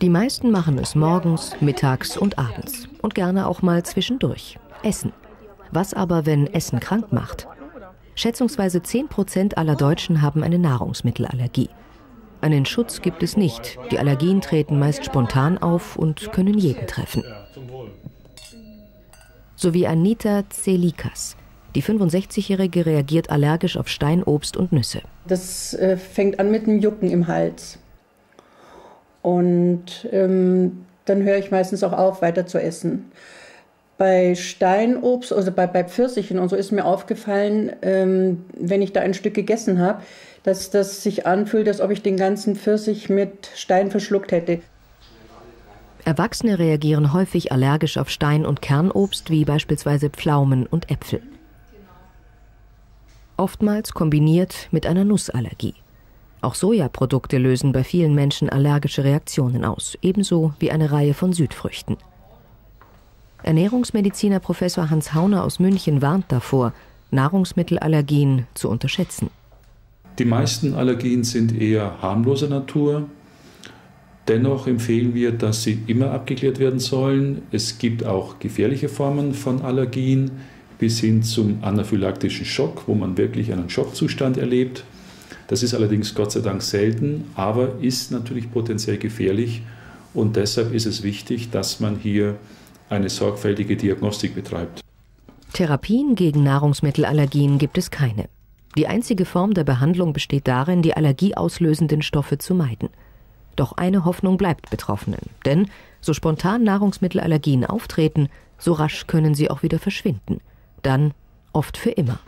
Die meisten machen es morgens, mittags und abends und gerne auch mal zwischendurch. Essen. Was aber, wenn Essen krank macht? Schätzungsweise 10% aller Deutschen haben eine Nahrungsmittelallergie. Einen Schutz gibt es nicht. Die Allergien treten meist spontan auf und können jeden treffen. So wie Anita Zelikas. Die 65-Jährige reagiert allergisch auf Steinobst und Nüsse. Das fängt an mit einem Jucken im Hals. Und dann höre ich meistens auch auf, weiter zu essen. Bei Steinobst, also bei Pfirsichen und so, ist mir aufgefallen, wenn ich da ein Stück gegessen habe, dass das sich anfühlt, als ob ich den ganzen Pfirsich mit Stein verschluckt hätte. Erwachsene reagieren häufig allergisch auf Stein- und Kernobst, wie beispielsweise Pflaumen und Äpfel. Oftmals kombiniert mit einer Nussallergie. Auch Sojaprodukte lösen bei vielen Menschen allergische Reaktionen aus, ebenso wie eine Reihe von Südfrüchten. Ernährungsmediziner Professor Hans Hauner aus München warnt davor, Nahrungsmittelallergien zu unterschätzen. Die meisten Allergien sind eher harmloser Natur. Dennoch empfehlen wir, dass sie immer abgeklärt werden sollen. Es gibt auch gefährliche Formen von Allergien bis hin zum anaphylaktischen Schock, wo man wirklich einen Schockzustand erlebt. Das ist allerdings Gott sei Dank selten, aber ist natürlich potenziell gefährlich. Und deshalb ist es wichtig, dass man hier eine sorgfältige Diagnostik betreibt. Therapien gegen Nahrungsmittelallergien gibt es keine. Die einzige Form der Behandlung besteht darin, die allergieauslösenden Stoffe zu meiden. Doch eine Hoffnung bleibt Betroffenen, denn so spontan Nahrungsmittelallergien auftreten, so rasch können sie auch wieder verschwinden. Dann oft für immer.